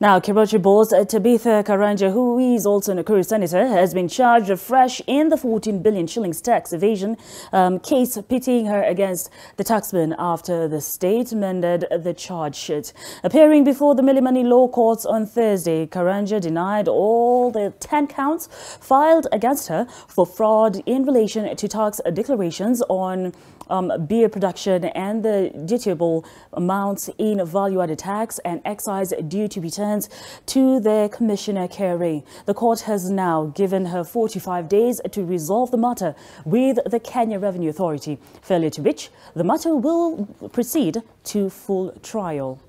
Now, Keroche boss Tabitha Karanja, who is also Nakuru senator, has been charged afresh in the 14 billion shillings tax evasion case, pitting her against the taxman after the state amended the charge sheet. Appearing before the Milimani Law Courts on Thursday, Karanja denied all the 10 counts filed against her for fraud in relation to tax declarations on beer production and the dutiable amounts in value-added tax and excise duty returns to the Commissioner Keroche. The court has now given her 45 days to resolve the matter with the Kenya Revenue Authority, failure to which the matter will proceed to full trial.